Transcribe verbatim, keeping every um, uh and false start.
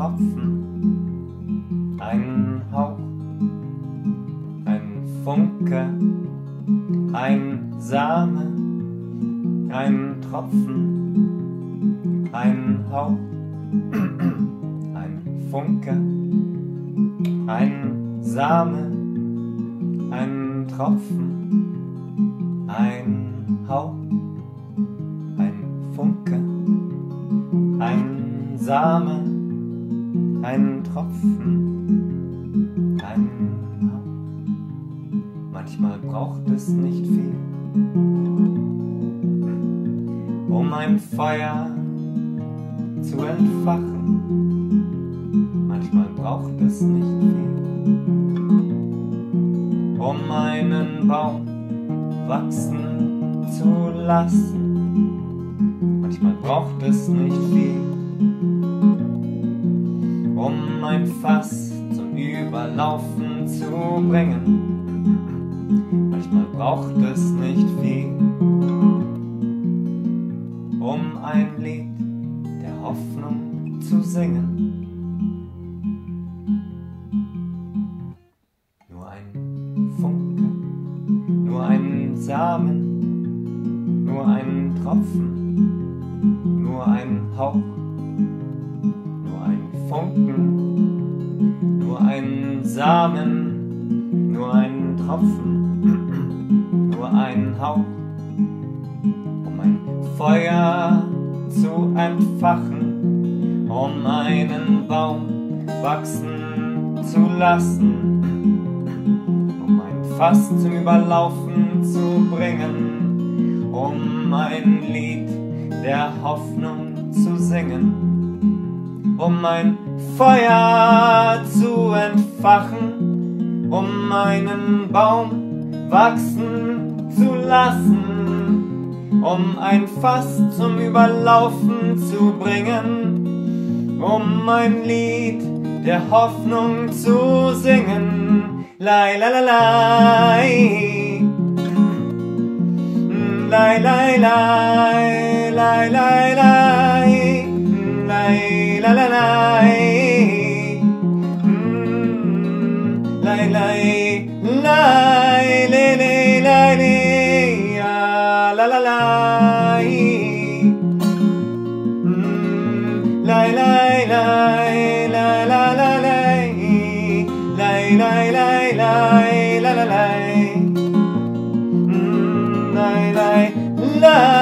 Tropfen, ein Hauch, ein Funke, ein Same, ein Tropfen, ein Hauch, ein Funke, ein Same, ein Tropfen, ein Hauch, ein Funke, ein Same, ein Tropfen, ein Hauch. Manchmal braucht es nicht viel, um ein Feuer zu entfachen. Manchmal braucht es nicht viel, um einen Baum wachsen zu lassen. Manchmal braucht es nicht viel, um ein Fass zum Überlaufen zu bringen. Manchmal braucht es nicht viel, um ein Lied der Hoffnung zu singen. Nur ein Funke, nur ein Samen, nur ein Tropfen, nur ein Hauch, Funken, nur ein Samen, nur ein Tropfen, nur ein Hauch, um ein Feuer zu entfachen, um einen Baum wachsen zu lassen, um ein Fass zum Überlaufen zu bringen, um ein Lied der Hoffnung zu singen, um ein Feuer zu entfachen, um einen Baum wachsen zu lassen, um ein Fass zum Überlaufen zu bringen, um ein Lied der Hoffnung zu singen. Lai la la lai, lai lai lai, lai lai lai, lai. La la la, mm, la la la, le le la le, ah, la la la, mm, la la la, la la la la, la la la la, la la la, mm, la la la.